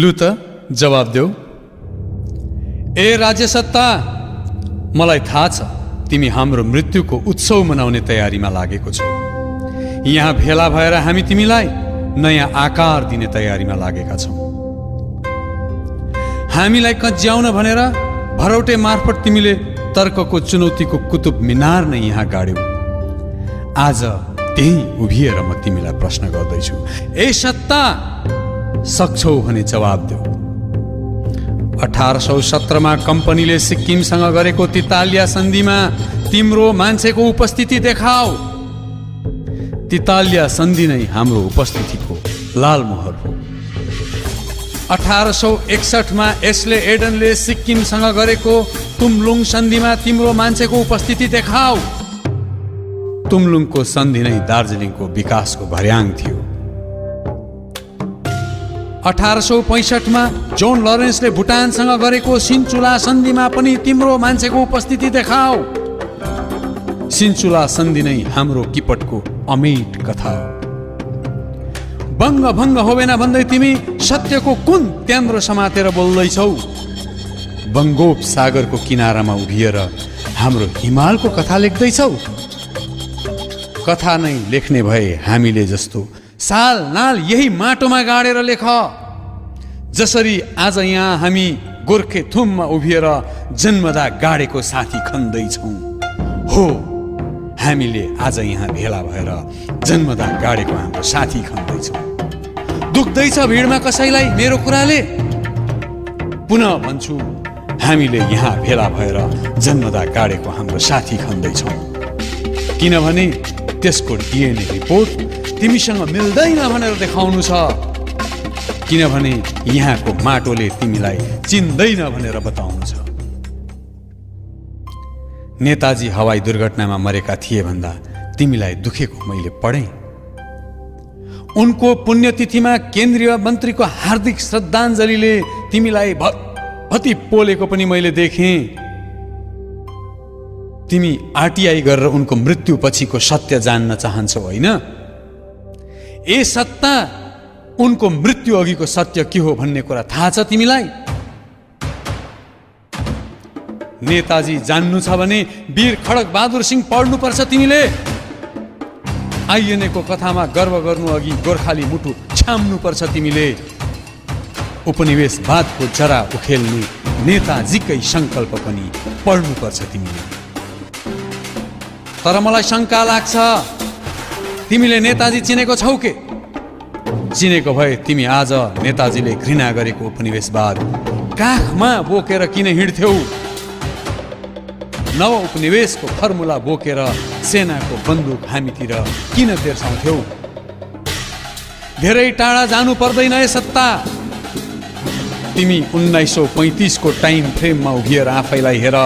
लूत जवाब देऊ। ए राज्य सत्ता, मलाई थाहा छ तिमी हाम्रो मृत्युको उत्सव मनाउने तयारीमा लागेको छौ। यहाँ भेला भएर हामी तिमीलाई नयाँ आकार दिने तयारीमा लागेका छौं। हामीलाई कज्याउन भनेर भरौटे मार्फत तिमीले तर्कको चुनौतीको कुतुब मिनार नै यहाँ गाड्यौ। आज त्यही उभिएर म तिमीलाई प्रश्न गर्दैछु, ए सत्ता, सक्छौ भने जवाब देऊ। 1817 मा कम्पनीले सिक्किमसँग गरेको तितालिया सन्धिमा तिम्रो मान्छेको उपस्थिति देखाऊ। तितालिया सन्धि नै हाम्रो उपस्थितिको लालमोहर हो। 1861 मा एस्ले एडनले सिक्किमसँग गरेको तुमलुङ सन्धिमा तिम्रो मान्छेको उपस्थिति देखाऊ। तुमलुङको सन्धि नै दार्जिलिङको विकासको भर्याङ थियो। 1865 में जोन लरेन्सले भुटानसँग गरेको सिन्चुला सन्धिमा पनि तिम्रो मान्छेको उपस्थिति देखाऊ। सिन्चुला सन्धि नै हाम्रो किपटको अमेट कथा हो। बंग भंग होवेन भन्दै तिमी सत्यको कुन त्याम्रो समातेर बोल्दैछौ। बंगोप सागरको किनारामा उभिएर हाम्रो हिमालको कथा लेख्दैछौ। कथा नै लेख्ने भए हामीले जस्तो साल नाल यही माटोमा गाडेर लेख। जसरी आज यहाँ हामी गोर्खेथुममा उभिएर जन्मदा गाडेको साथी खन्दैछौं, हो हामीले आज यहाँ भेला भएर जन्मदा गाडेको हाम्रो साथी खन्दैछौं। दुख्दैछ भिडमा कसैलाई मेरो कुराले, पुनः भन्छु, हामीले यहाँ भेला भएर जन्मदा गाडेको हाम्रो साथी खन्दैछौं। किनभने त्यसको डीएनए रिपोर्ट तिमीसँग मिल्दैन भनेर देखाउनु छ। किनभने यहाँको माटोले तिमीलाई चिन्दैन भनेर बताउनु छ। नेताजी हवाई दुर्घटनामा मरेका थिए भन्दा तिमीलाई दुखेको मैले पढे। उनको पुण्यतिथिमा केन्द्रीय मन्त्रीको हार्दिक श्रद्धाञ्जलीले तिमीलाई भति पोलेको पनि मैले देखेँ। तिमी आरटीआई गरेर उनको मृत्युपछिको सत्य जान्न चाहन्छौ, होइन? ए सत्ता, उनको मृत्यु अघिको सत्य के हो भन्ने कुरा थाहा छ तिमीलाई? नेताजी जान्नु छ भने वीर खडग बहादुर सिंह पढ्नुपर्छ तिमीले। आईएनए को कथामा गर्व गर्नु अघि गोर्खाली मुटु छाम्नुपर्छ तिमीले। उपनिवेशवादको जरा उखेल्ने नेताजीकै संकल्प पनि पढ्नुपर्छ तिमीले। तर मलाई शंका लाग्छ, तिमीले नेताजी चिनेको छौ के? चिनेको भए तिमी आज नेताजीले घृणा गरेको उपनिवेशवाद काखमा बोकेर किन हिँड्थ्यौ? नव उपनिवेशको फर्मुला बोकेर सेनाको बन्दुक हामीतिर किन तेर्साउँथ्यौ? धेरै टाढा जानु पर्दैन ए सत्ता। तिमी 1935 को टाइम फ्रेममा उभिएर आफैलाई हेर।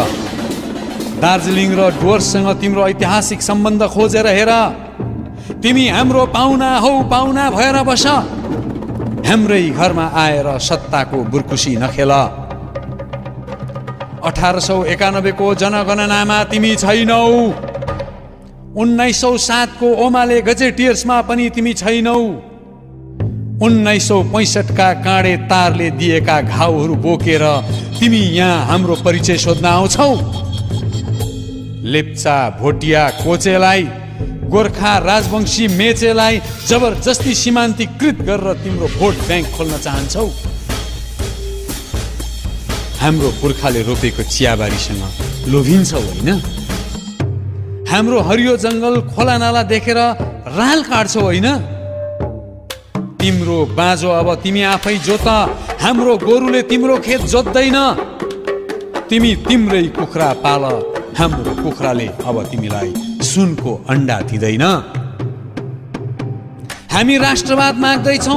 दार्जिलिङ र डुवर्ससँग तिम्रो ऐतिहासिक सम्बन्ध खोजेर हेर। तिमी हाम्रो पाहुना हौ, पाहुना भएर बस। हाम्रै घरमा आएर सत्ताको बुर्कुसी नखेल। 1891 को जनगणनामा तिमी छैनौ। 1907 को ओमाले गजेटियर्समा पनि तिमी छैनौ। 1965 का काँडे तारले दिएका घाउहरू बोकेर तिमी यहाँ हाम्रो परिचय सोध्न आउँछौ। लेप्चा, भोटिया, कोचेलाई, गोर्खा राजवंशी, मेचेलाई जबरजस्ती सीमान्तीकृत गरेर तिम्रो भोट बैंक खोल्न चाहन्छौ। हाम्रो पुर्खाले रोपेको चियाबारीसँग लोभिन्छौ, होइन? हाम्रो हरियो जंगल खोलानाला देखेर राल काट्छौ, होइन? तिम्रो बाँझो अब तिमी आफै जोत। हाम्रो गोरुले तिम्रो खेत जोत्दैन। तिमी तिम्रै कुखुरा पाल। हाम्रो कुखुराले अब तिमीलाई सुनको अंडा दिँदैन। हामी राष्ट्रवाद माग्दैछौ,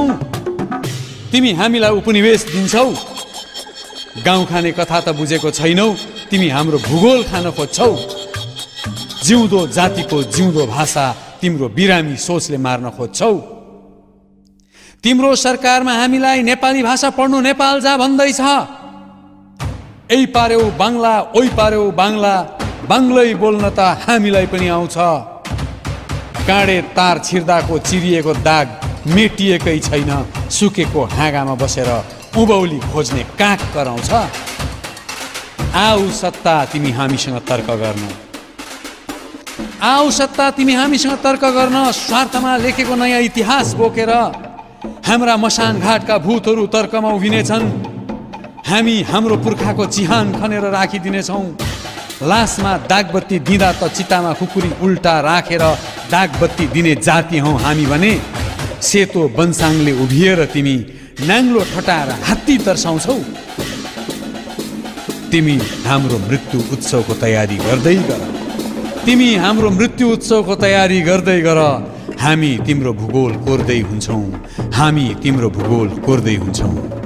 तिमी हामीलाई उपनिवेश दिन्छौ। गाउँ खाने कथा त बुझेको छैनौ, तिमी हाम्रो भूगोल खान खोज्छौ। जिउँदो जातिको जिउँदो भाषा तिम्रो बिरामी सोचले मार्न खोज्छौ। तिम्रो सरकारमा हामीलाई नेपाली भाषा पढ्नु नेपाल जा भन्दैछ। ए पार्यौ बाङ्ला, ओइ पार्यौ बाङ्ला, बाङ्लै बोल्न त हामीलाई पनि आउँछ। काँडे तार छिर्दाको चिरिएको दाग मेटिएकै छैन। सुकेको हाँगामा बसेर उबौली खोज्ने काक कराउँछ। आऊ सत्ता तिमी हामीसँग तर्क गर्न, आऊ सत्ता तिमी हामीसँग तर्क गर्न। स्वार्थमा लेखेको नयाँ इतिहास बोकेर हाम्रा मसान घाटका भूतहरू तर्कमा उभिनेछन्। हामी हाम्रो पुर्खाको चिहान खनेर राखिदिनेछौँ। लासमा दागबत्ती दिँदा त चितामा खुकुरी उल्टा राखेर दागबत्ती दिने जाति हौ हामी भने। सेतो वंशाङले उभिएर तिमी नाङ्लो ठटाएर हात्ती तर्साउँछौ। तिमी हाम्रो मृत्यु उत्सवको तयारी गर्दै गर, तिमी हाम्रो मृत्यु उत्सवको तयारी गर्दै गर। हामी तिम्रो भूगोल कोर्दै हुन्छौँ, हामी तिम्रो भूगोल कोर्दै हुन्छौँ।